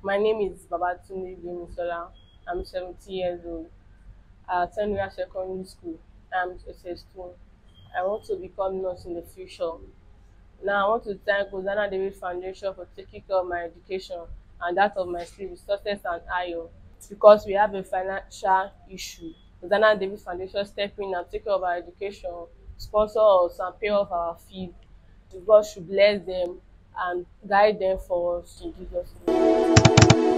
My name is Babatunde Bimisola. I'm 70 years old. I attend Ria Secondary School. I'm SS2. I want to become nurse in the future. Now I want to thank Hosanna David Foundation for taking care of my education and that of my school resources and IO. Because we have a financial issue, Hosanna David Foundation stepped in and took care of our education, sponsor us and pay off our fees. God should bless them and guide them for us in Jesus' name.